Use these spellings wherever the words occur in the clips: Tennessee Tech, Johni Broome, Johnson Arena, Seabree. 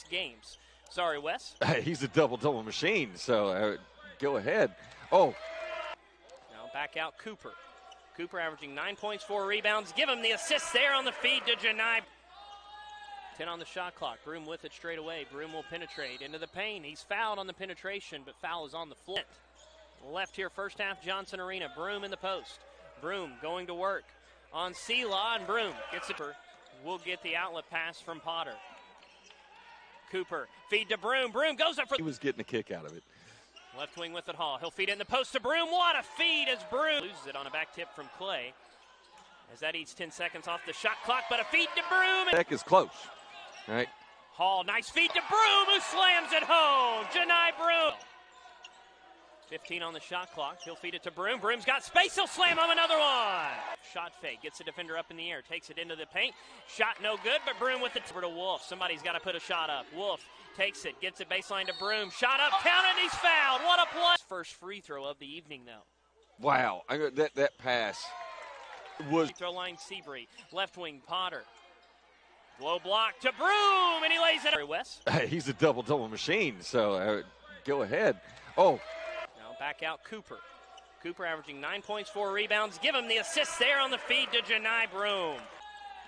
6 games. Sorry, Wes. He's a double-double machine, so go ahead. Oh. Now back out Cooper. Cooper averaging 9 points, 4 rebounds. Give him the assist there on the feed to Janai. 10 on the shot clock. Broome with it straight away. Broome will penetrate into the paint. He's fouled on the penetration, but foul is on the floor. Left here first half, Johnson Arena. Broome in the post. Broome going to work on Selah, and Broome gets it. We'll get the outlet pass from Potter. Cooper, feed to Broome. Broome goes up for... He was getting a kick out of it. Left wing with it, Hall. He'll feed in the post to Broome. What a feed as Broome loses it on a back tip from Clay. As that eats 10 seconds off the shot clock, but a feed to Broome. Tech is close. All right. Hall, nice feed to Broome, who slams it home. Johni Broome. 15 on the shot clock. He'll feed it to Broome. Broome's got space. He'll slam home another one. Shot fake. Gets the defender up in the air. Takes it into the paint. Shot no good, but Broome with it to Wolf. Somebody's got to put a shot up. Wolf takes it. Gets it baseline to Broome. Shot up. Count it. He's fouled. What a play. First free throw of the evening, though. Wow. That pass was... Free throw line, Seabree. Left wing, Potter. Low block to Broome, and he lays it up. Wes. He's a double-double machine, so go ahead. Oh. Back out Cooper. Cooper averaging 9 points, 4 rebounds. Give him the assist there on the feed to Johni Broome.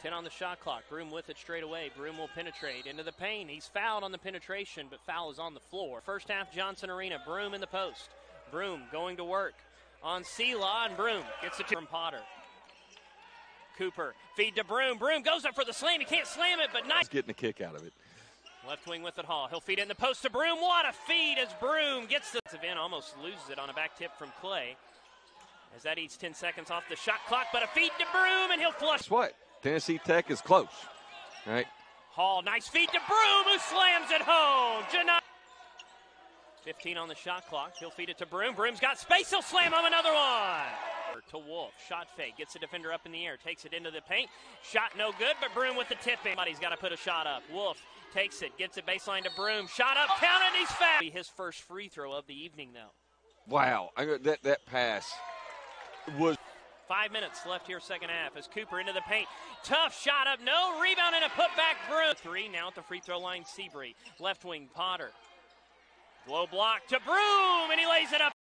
10 on the shot clock. Broome with it straight away. Broome will penetrate into the paint. He's fouled on the penetration, but foul is on the floor. First half, Johnson Arena. Broome in the post. Broome going to work on Selah, and Broome gets it from Potter. Cooper, feed to Broome. Broome goes up for the slam. He can't slam it, but nice. He's getting a kick out of it. Left wing with it, Hall. He'll feed in the post to Broome. What a feed as Broome gets the event. Almost loses it on a back tip from Clay. As that eats 10 seconds off the shot clock, but a feed to Broome, and he'll flush. Guess what? Tennessee Tech is close. All right. Hall, nice feed to Broome, who slams it home. 15 on the shot clock. He'll feed it to Broome. Broome's got space. He'll slam home another one. To Wolf. Shot fake. Gets the defender up in the air. Takes it into the paint. Shot no good, but Broome with the tip in. Somebody's got to put a shot up. Wolf. Takes it, gets it baseline to Broome. Shot up, count it, he's fouled. His first free throw of the evening, though. Wow, that pass was... 5 minutes left here, second half, as Cooper into the paint. Tough shot up, no rebound, and a putback, Broome. 3 now at the free throw line, Seabree. Left wing, Potter. Low block to Broome, and he lays it up.